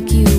like you.